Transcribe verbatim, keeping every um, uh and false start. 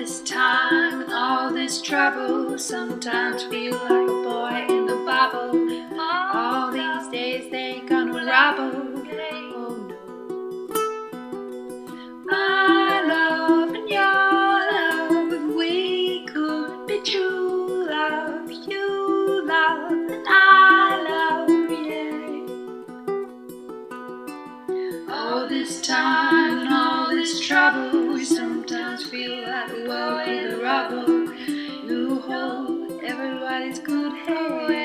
this time and all this trouble. Sometimes feel like a boy in the bubble. All these days they gone unravel. Oh no, my love and your love. If we could be true love, you love and I love, yeah. All this time and all this trouble, we sometimes feel like a world in the rubble. You hold everybody's good hand.